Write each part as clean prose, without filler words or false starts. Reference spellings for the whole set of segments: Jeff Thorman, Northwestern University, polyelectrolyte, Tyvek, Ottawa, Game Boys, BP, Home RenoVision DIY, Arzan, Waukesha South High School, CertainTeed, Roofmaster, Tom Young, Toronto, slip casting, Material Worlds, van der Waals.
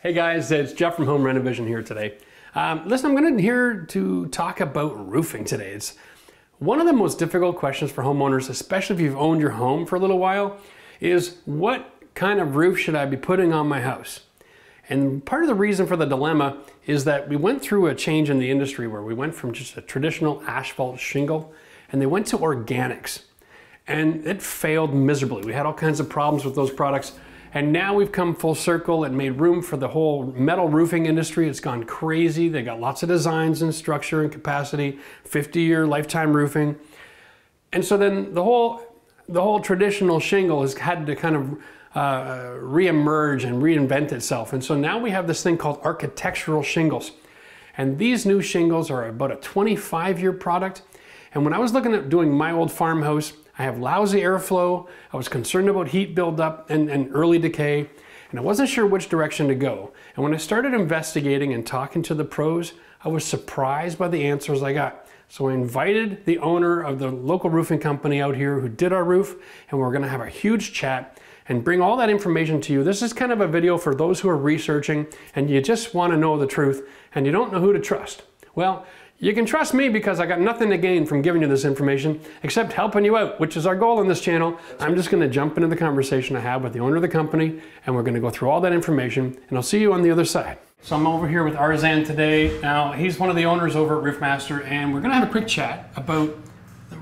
Hey guys, it's Jeff from Home RenoVision here today. Listen, I'm here to talk about roofing today. It's one of the most difficult questions for homeowners, especially if you've owned your home for a little while, is what kind of roof should I be putting on my house? And part of the reason for the dilemma is that we went through a change in the industry where we went from just a traditional asphalt shingle and they went to organics. And it failed miserably. We had all kinds of problems with those products. And now we've come full circle and made room for the whole metal roofing industry. It's gone crazy. They got lots of designs and structure and capacity, 50-year lifetime roofing. And so then the whole traditional shingle has had to kind of reemerge and reinvent itself. And so now we have this thing called architectural shingles. And these new shingles are about a 25-year product. And when I was looking at doing my old farmhouse, I have lousy airflow, I was concerned about heat buildup and early decay, and I wasn't sure which direction to go. And when I started investigating and talking to the pros, I was surprised by the answers I got. So I invited the owner of the local roofing company out here who did our roof, and we're gonna have a huge chat and bring all that information to you. This is kind of a video for those who are researching and you just wanna know the truth and you don't know who to trust. Well, you can trust me because I got nothing to gain from giving you this information except helping you out, which is our goal on this channel. I'm just gonna jump into the conversation I have with the owner of the company, and we're gonna go through all that information, and I'll see you on the other side. So I'm over here with Arzan today. Now, he's one of the owners over at Roofmaster, and we're gonna have a quick chat about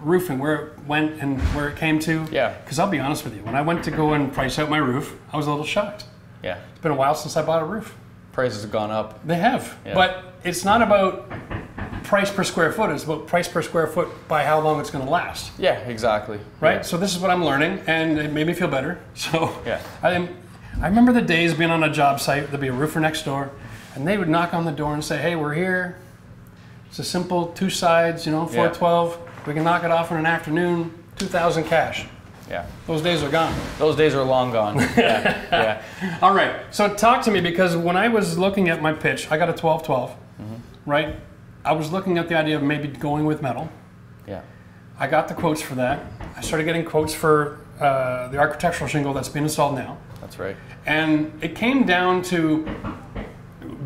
roofing, where it went and where it came to. Yeah. Because I'll be honest with you, when I went to go and price out my roof, I was a little shocked. Yeah. It's been a while since I bought a roof. Prices have gone up. They have, yeah. But it's not about price per square foot, is about price per square foot by how long it's going to last. Yeah, exactly. Right? Yeah. So this is what I'm learning, and it made me feel better. So yeah. I remember the days being on a job site, there'd be a roofer next door, and they would knock on the door and say, hey, we're here. It's a simple two sides, you know, 412. Yeah. We can knock it off in an afternoon, 2,000 cash. Yeah. Those days are gone. Those days are long gone. Yeah. Yeah. All right. So talk to me, because when I was looking at my pitch, I got a 1212, right? I was looking at the idea of maybe going with metal. Yeah. I got the quotes for that. I started getting quotes for the architectural shingle that's being installed now. That's right. And it came down to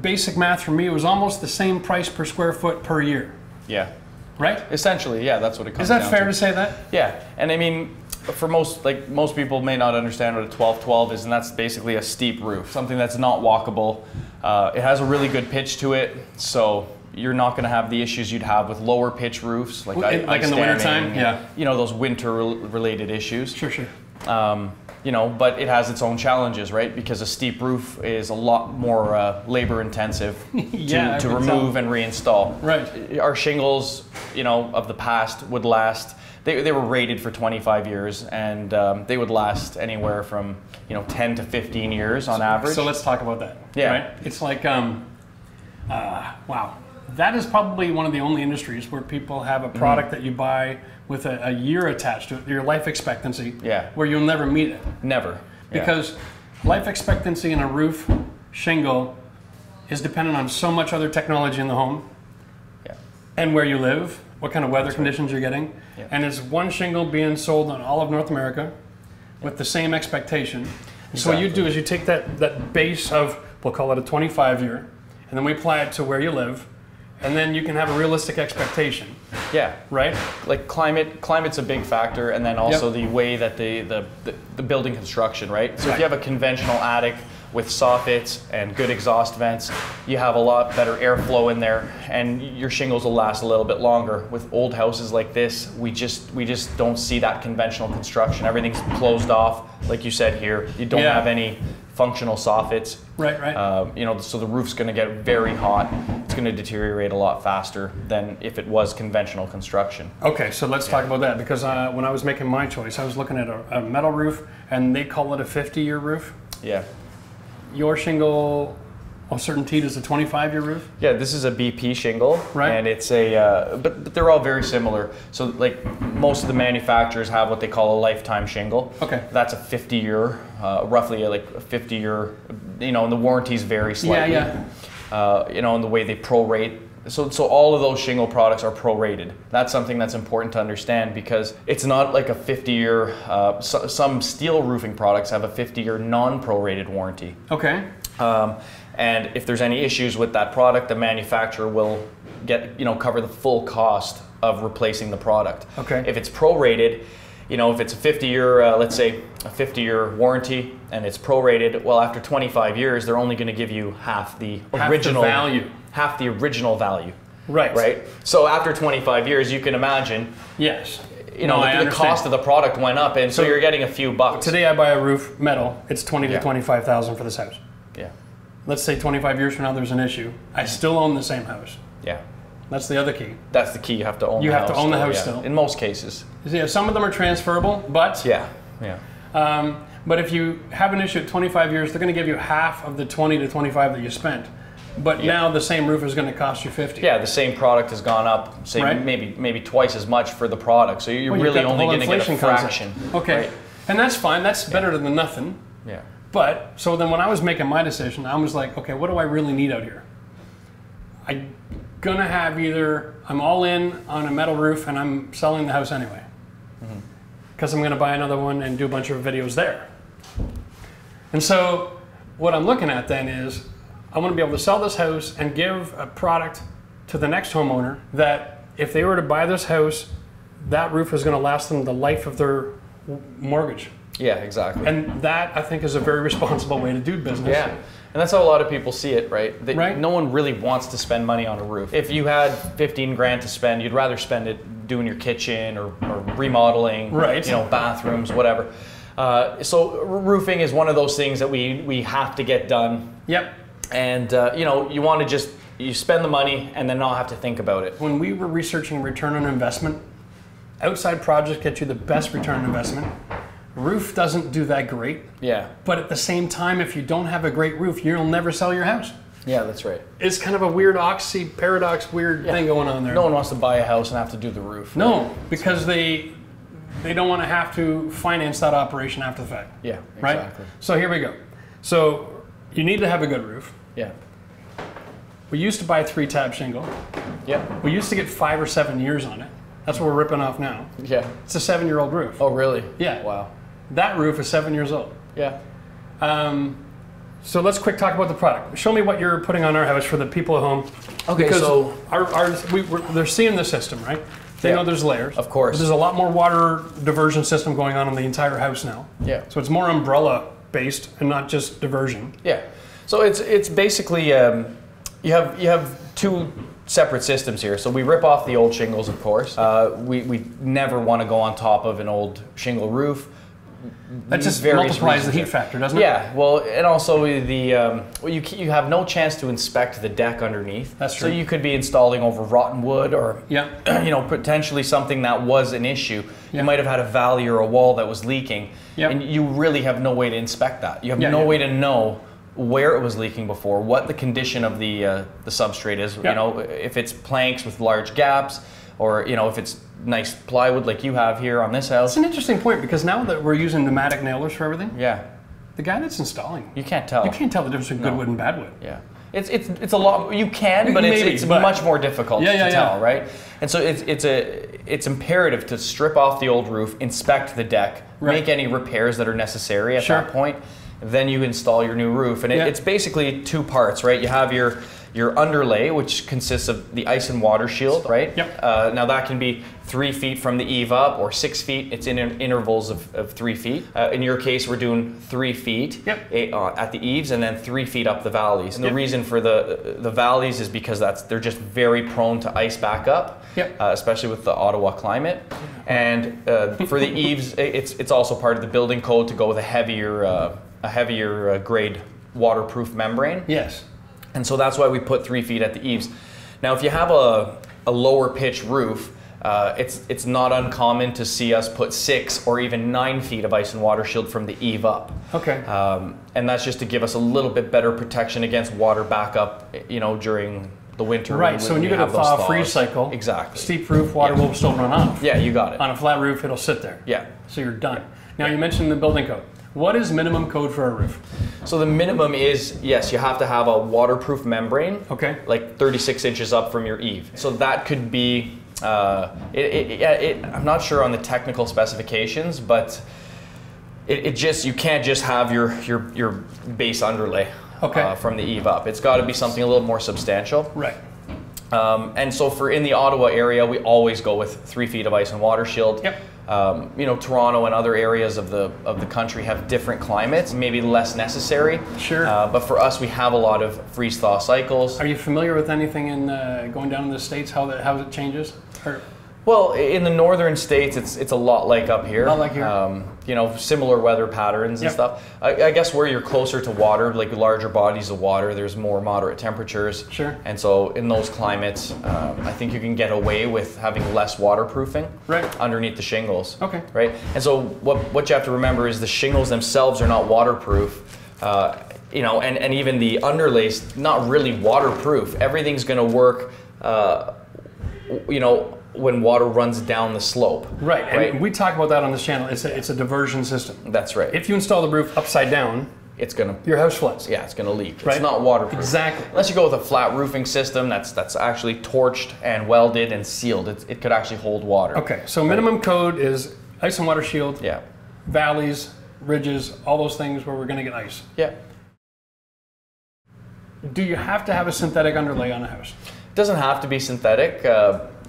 basic math for me. It was almost the same price per square foot per year. Yeah. Right? Essentially, yeah, that's what it comes down to. Is that fair to say that? Yeah. And I mean, for most, like most people may not understand what a 1212 is, and that's basically a steep roof, something that's not walkable. It has a really good pitch to it, so you're not going to have the issues you'd have with lower pitch roofs, like in the wintertime, yeah. You know, those winter-related issues. Sure, sure. You know, but it has its own challenges, right? Because a steep roof is a lot more labor-intensive yeah, to remove and reinstall. Right. Our shingles, you know, of the past would last. They were rated for 25 years, and they would last anywhere from 10 to 15 years on average. So let's talk about that. Yeah. Right? It's like, wow. That is probably one of the only industries where people have a product that you buy with a year attached to it, your life expectancy, yeah, where you'll never meet it. Never. Because life expectancy in a roof shingle is dependent on so much other technology in the home and where you live, what kind of weather conditions you're getting. Yeah. And it's one shingle being sold on all of North America with the same expectation. Exactly. So what you do is you take that base of, we'll call it a 25-year, and then we apply it to where you live, and then you can have a realistic expectation. Yeah. Right? Like climate's a big factor, and then also the way that the building construction, right? So if you have a conventional attic with soffits and good exhaust vents, you have a lot better airflow in there, and your shingles will last a little bit longer. With old houses like this, we just don't see that conventional construction. Everything's closed off, like you said here. You don't have any functional soffits. Right, right. You know, so the roof's going to get very hot. It's going to deteriorate a lot faster than if it was conventional construction. Okay, so let's talk about that, because when I was making my choice, I was looking at a metal roof, and they call it a 50-year roof. Yeah. Your shingle, CertainTeed, is a 25-year roof? Yeah, this is a BP shingle, right? And it's a, but they're all very similar. So like most of the manufacturers have what they call a lifetime shingle. Okay. That's a 50-year, roughly like a 50-year, you know, and the warranties vary slightly. Yeah, yeah. You know, and the way they prorate. So all of those shingle products are prorated. That's something that's important to understand, because it's not like a 50-year, some steel roofing products have a 50-year non-prorated warranty. Okay. And if there's any issues with that product, the manufacturer will get, you know, cover the full cost of replacing the product. Okay. If it's prorated, you know, if it's a 50-year, let's say a 50-year warranty, and it's prorated, well, after 25 years, they're only going to give you half the original value. Right. Right. So after 25 years, you can imagine. Yes. You know, the cost of the product went up, and so you're getting a few bucks. Today, I buy a roof metal. It's $20,000 to $25,000 for this house. Yeah. Let's say 25 years from now, there's an issue. I still own the same house. Yeah. That's the other key. That's the key. You have to own. You have to own the house still. In most cases. Yeah. Some of them are transferable, but yeah, yeah. But if you have an issue at 25 years, they're going to give you half of the 20 to 25 that you spent. But yeah, now the same roof is going to cost you 50. Yeah, the same product has gone up, say maybe twice as much for the product. So you're really only going to get a fraction. Okay, right? And that's fine. That's better than nothing. Yeah. But so then when I was making my decision, I was like, okay, what do I really need out here? I'm going to have either I'm all in on a metal roof and I'm selling the house anyway because I'm going to buy another one and do a bunch of videos there. And so what I'm looking at then is I want to be able to sell this house and give a product to the next homeowner that if they were to buy this house, that roof is going to last them the life of their mortgage. Yeah, exactly. And that, I think, is a very responsible way to do business. Yeah, and that's how a lot of people see it, right? Right. No one really wants to spend money on a roof. If you had 15 grand to spend, you'd rather spend it doing your kitchen or remodeling, right? You know, bathrooms, whatever. So roofing is one of those things that we have to get done. Yep. And you know, you want to just you spend the money and then not have to think about it. When we were researching return on investment, outside projects get you the best return on investment. Roof doesn't do that great. Yeah. But at the same time, if you don't have a great roof, you'll never sell your house. Yeah, that's right. It's kind of a weird oxy paradox, weird thing going on there. No one wants to buy a house and have to do the roof. Right? No, because they don't want to have to finance that operation after the fact. Yeah, exactly. Right? So here we go. So you need to have a good roof. Yeah. We used to buy 3-tab shingle. Yeah. We used to get 5 or 7 years on it. That's what we're ripping off now. Yeah. It's a 7-year-old roof. Oh, really? Yeah. Wow. That roof is 7 years old. Yeah. So let's quick talk about the product. Show me what you're putting on our house for the people at home. Okay, because so they're seeing the system, right? They know there's layers. Of course. There's a lot more water diversion system going on in the entire house now. Yeah. So it's more umbrella based and not just diversion. Yeah. So it's basically you have two separate systems here. So we rip off the old shingles, of course. We never want to go on top of an old shingle roof. That just multiplies the heat factor, doesn't it? Yeah, well, and also the you have no chance to inspect the deck underneath. That's true. So you could be installing over rotten wood or you know, potentially something that was an issue. You might have had a valley or a wall that was leaking, and you really have no way to inspect that. You have no way to know where it was leaking before, what the condition of the substrate is. You know, if it's planks with large gaps, or you know, if it's nice plywood like you have here on this house. It's an interesting point because now that we're using pneumatic nailers for everything, the guy that's installing, you can't tell the difference between good wood and bad wood. Yeah, it's a lot. You can, but it's much more difficult to tell, right? And so it's imperative to strip off the old roof, inspect the deck, make any repairs that are necessary at that point. Then you install your new roof, and it's basically two parts, right? You have your underlay, which consists of the ice and water shield, right? Yep. Now that can be 3 feet from the eave up or 6 feet. It's in intervals of 3 feet. In your case, we're doing 3 feet at the eaves and then 3 feet up the valleys. And the reason for the valleys is because they're just very prone to ice back up, especially with the Ottawa climate. And for the eaves, it's also part of the building code to go with a heavier grade waterproof membrane. Yes. And so that's why we put 3 feet at the eaves. Now, if you have a lower pitch roof, it's not uncommon to see us put 6 or even 9 feet of ice and water shield from the eave up. Okay. And that's just to give us a little bit better protection against water backup, you know, during the winter. Right. So when you get a thaw-free cycle, steep roof, water will still run off. Yeah, you got it. On a flat roof, it'll sit there. Yeah. So you're done. Now, you mentioned the building code. What is minimum code for a roof? So the minimum is, yes, you have to have a waterproof membrane, like 36 inches up from your eave. So that could be, I'm not sure on the technical specifications, but you can't just have your base underlay. okay. From the eave up. It's got to be something a little more substantial. Right. And so for in the Ottawa area, we always go with 3 feet of ice and water shield. Yep. You know, Toronto and other areas of the country have different climates, maybe less necessary. Sure. But for us, we have a lot of freeze-thaw cycles. Are you familiar with anything in going down in the States, how it changes? Or well, in the northern states, it's a lot like up here. Not like here. You know, similar weather patterns and yep. stuff. I guess where you're closer to water, like larger bodies of water, there's more moderate temperatures. Sure. And so in those climates, I think you can get away with having less waterproofing right. underneath the shingles. Okay. Right. And so what you have to remember is the shingles themselves are not waterproof. You know, and even the underlays, not really waterproof. Everything's going to work. You know, when water runs down the slope. Right, right? And we talk about that on this channel. It's a diversion system. That's right. If you install the roof upside down, it's gonna your house floods. Yeah, it's gonna leak. Right? It's not waterproof. Exactly. Unless you go with a flat roofing system that's actually torched and welded and sealed. It could actually hold water. Okay, so minimum right. code is ice and water shield, yeah. valleys, ridges, all those things where we're gonna get ice. Yeah. Do you have to have a synthetic underlay on a house? It doesn't have to be synthetic.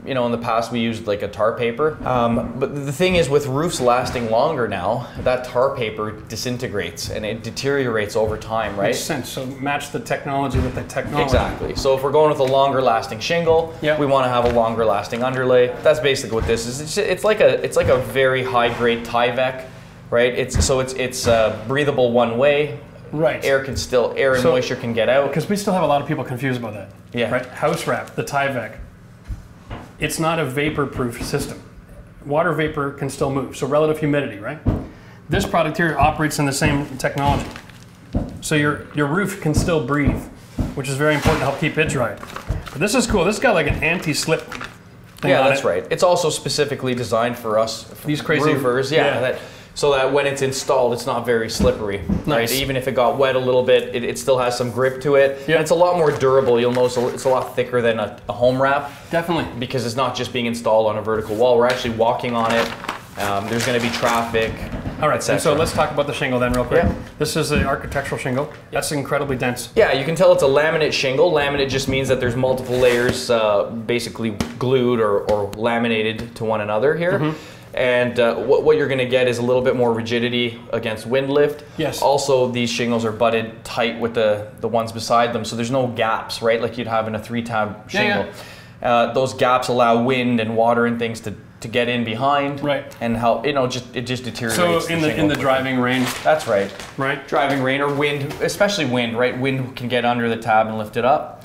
You know, in the past we used like a tar paper, but the thing is with roofs lasting longer now, that tar paper disintegrates and it deteriorates over time, right? Makes sense, so match the technology with the technology. Exactly, so if we're going with a longer lasting shingle, yep. we want to have a longer lasting underlay. That's basically what this is. It's like a very high grade Tyvek, right? It's breathable one way. Right. Air and moisture can get out. Because we still have a lot of people confused about that. Yeah. Right? House wrap, the Tyvek. It's not a vapor-proof system. Water vapor can still move, so relative humidity, right? This product here operates in the same technology. So your roof can still breathe, which is very important to help keep it dry. But this is cool. This got like an anti-slip thing yeah, on that's it. Right. It's also specifically designed for us. For these crazy roofers, yeah. So that when it's installed, it's not very slippery. Nice. Right? Even if it got wet a little bit, it still has some grip to it. Yeah. And it's a lot more durable. You'll notice it's a lot thicker than a home wrap. Definitely. Because it's not just being installed on a vertical wall. We're actually walking on it. There's going to be traffic. All right, and so let's talk about the shingle then real quick. Yeah. This is an architectural shingle. That's incredibly dense. Yeah, you can tell it's a laminate shingle. Laminate just means that there's multiple layers basically glued or laminated to one another here. Mm-hmm. And what you're going to get is a little bit more rigidity against wind lift. Yes. Also, these shingles are butted tight with the ones beside them, so there's no gaps, right? Like you'd have in a three-tab shingle. Yeah, yeah. Those gaps allow wind and water and things to get in behind. Right. And help, you know, it just deteriorates. So in the driving rain. That's right. Right. Driving rain or wind, especially wind, right? Wind can get under the tab and lift it up.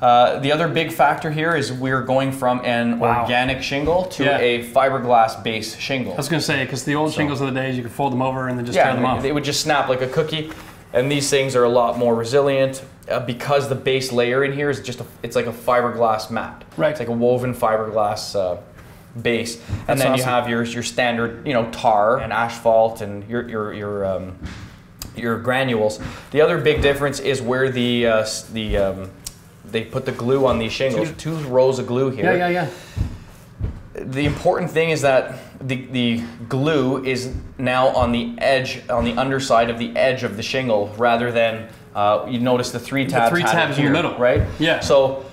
The other big factor here is we're going from an wow. organic shingle to yeah. a fiberglass base shingle. I was going to say, because the old shingles of the days, you could fold them over and then just yeah, tear them off. They would just snap like a cookie. And these things are a lot more resilient because the base layer in here is it's like a fiberglass mat. Right. It's like a woven fiberglass base. And that's then awesome. You have your standard, you know, tar and asphalt and your granules. The other big difference is where they put the glue on these shingles. Two rows of glue here. Yeah, yeah, yeah. The important thing is that the glue is now on the edge, on the underside of the edge of the shingle, rather than you notice the three tabs. The three tabs in the middle, right? Yeah. So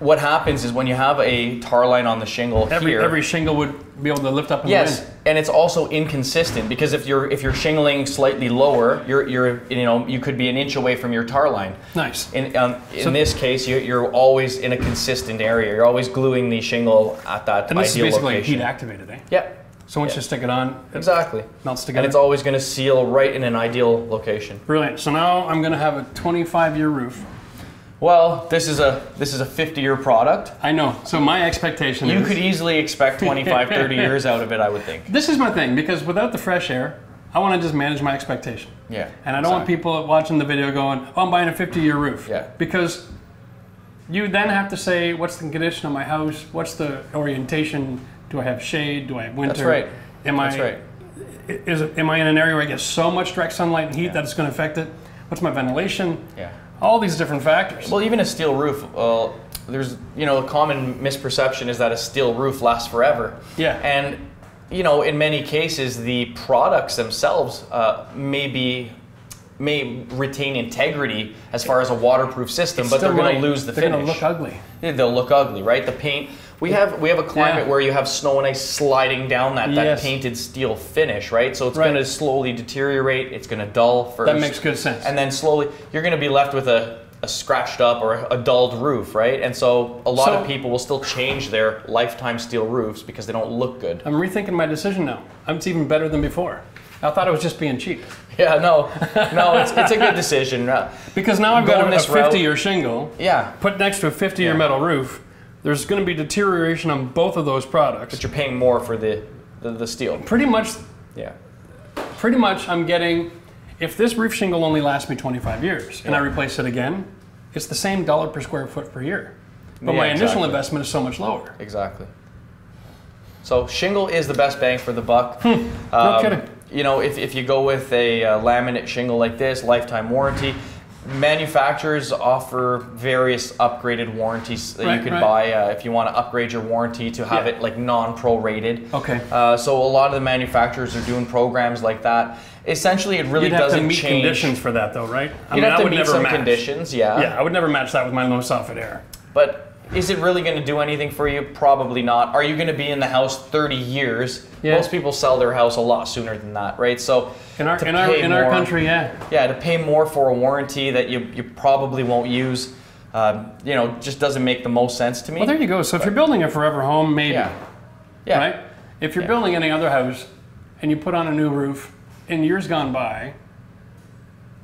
what happens is when you have a tar line on the shingle here, every shingle would be able to lift up in yes, the wind. Yes, and it's also inconsistent because if you're shingling slightly lower, you could be an inch away from your tar line. Nice. In this case, you're always in a consistent area. You're always gluing the shingle at that ideal location. And this is basically heat activated, eh? Yeah. So once you stick it on, it exactly melts together. And it's always going to seal right in an ideal location. Brilliant. So now I'm going to have a 25-year roof. Well, this is a 50-year product. I know. So my expectation is... You could easily expect 25, 30 years out of it, I would think. This is my thing, because without the fresh air, I want to just manage my expectation. Yeah. And I don't want people watching the video going, oh, I'm buying a 50-year roof. Yeah. Because you then have to say, what's the condition of my house? What's the orientation? Do I have shade? Do I have winter? That's right. Am I in an area where I get so much direct sunlight and heat that it's going to affect it? What's my ventilation? Yeah. All these different factors. Well, even a steel roof, there's, you know, a common misperception is that a steel roof lasts forever. Yeah. And, you know, in many cases, the products themselves may be may retain integrity as far as a waterproof system, but they're going to lose the finish. They're going to look ugly. Yeah, they'll look ugly, right? The paint. We have a climate where you have snow and ice sliding down that painted steel finish, right? So it's going to slowly deteriorate. It's going to dull first. That makes good sense. And then slowly, you're going to be left with a scratched up or a dulled roof, right? And so a lot of people will still change their lifetime steel roofs because they don't look good. I'm rethinking my decision now. It's even better than before. I thought it was just being cheap. Yeah, no, it's a good decision. Because now I've got this 50-year shingle put next to a 50-year metal roof. There's going to be deterioration on both of those products. But you're paying more for the steel. Pretty much. Yeah. Pretty much I'm getting, if this roof shingle only lasts me 25 years and I replace it again, it's the same dollar per square foot per year. But my initial investment is so much lower. Exactly. So shingle is the best bang for the buck. No kidding. You know, if you go with a laminate shingle like this, lifetime warranty. Manufacturers offer various upgraded warranties that you can buy if you want to upgrade your warranty to have it like non-prorated. Okay. So a lot of the manufacturers are doing programs like that. Essentially, it really doesn't change. You'd have to meet conditions for that, though, right? You'd have to meet some conditions, yeah. Yeah, I would never match that with my low soffit air. But is it really going to do anything for you? Probably not. Are you going to be in the house 30 years? Yeah. Most people sell their house a lot sooner than that, right? So in our country, to pay more for a warranty that you probably won't use, you know, just doesn't make the most sense to me. Well, there you go. So if you're building a forever home, maybe, right? If you're building any other house and you put on a new roof, in years gone by,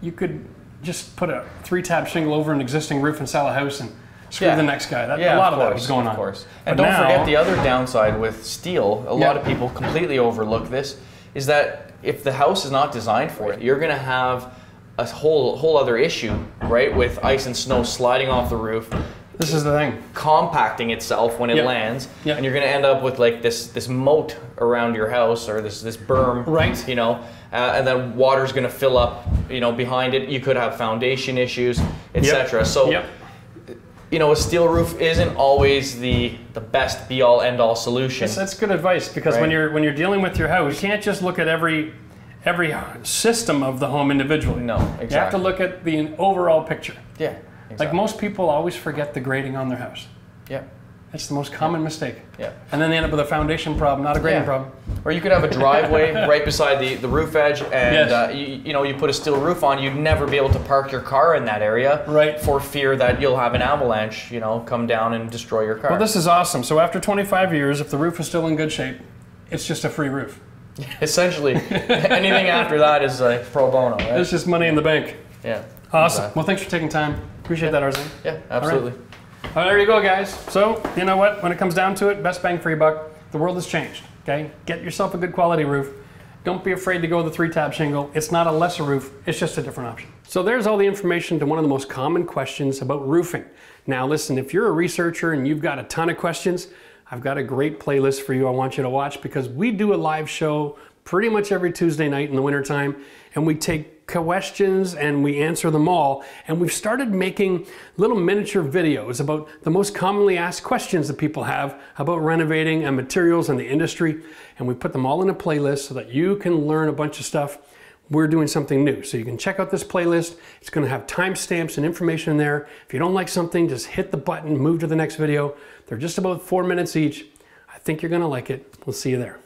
you could just put a 3-tab shingle over an existing roof and sell a house and screw the next guy. A lot of that was going on. Of course. And don't forget the other downside with steel, a lot of people completely overlook this, is that if the house is not designed for it, you're going to have a whole other issue, right, with ice and snow sliding off the roof. This is the thing. Compacting itself when it lands, and you're going to end up with like this moat around your house or this berm, right? You know, and then water's going to fill up, you know, behind it. You could have foundation issues, etc. So. You know, a steel roof isn't always the best be-all, end-all solution. That's good advice, because when you're dealing with your house, you can't just look at every system of the home individually. No, exactly. You have to look at the overall picture. Yeah, exactly. Like most people always forget the grading on their house. Yeah. That's the most common mistake. Yeah. And then they end up with a foundation problem, not a grading problem. Or you could have a driveway right beside the roof edge, and you know, you put a steel roof on, you'd never be able to park your car in that area, right? For fear that you'll have an avalanche, you know, come down and destroy your car. Well, this is awesome. So after 25 years, if the roof is still in good shape, it's just a free roof. Essentially, anything after that is like pro bono. Right? It's just money in the bank. Yeah. Awesome. Exactly. Well, thanks for taking time. Appreciate that, Arzan. Yeah, absolutely. Well, there you go, guys. So, you know what? When it comes down to it, best bang for your buck. The world has changed, okay? Get yourself a good quality roof. Don't be afraid to go with a 3-tab shingle. It's not a lesser roof. It's just a different option. So there's all the information to one of the most common questions about roofing. Now, listen, if you're a researcher and you've got a ton of questions, I've got a great playlist for you I want you to watch, because we do a live show pretty much every Tuesday night in the wintertime, and we take questions and we answer them all. And we've started making little miniature videos about the most commonly asked questions that people have about renovating and materials and the industry. And we put them all in a playlist so that you can learn a bunch of stuff. We're doing something new. So you can check out this playlist. It's going to have timestamps and information in there. If you don't like something, just hit the button, move to the next video. They're just about 4 minutes each. I think you're going to like it. We'll see you there.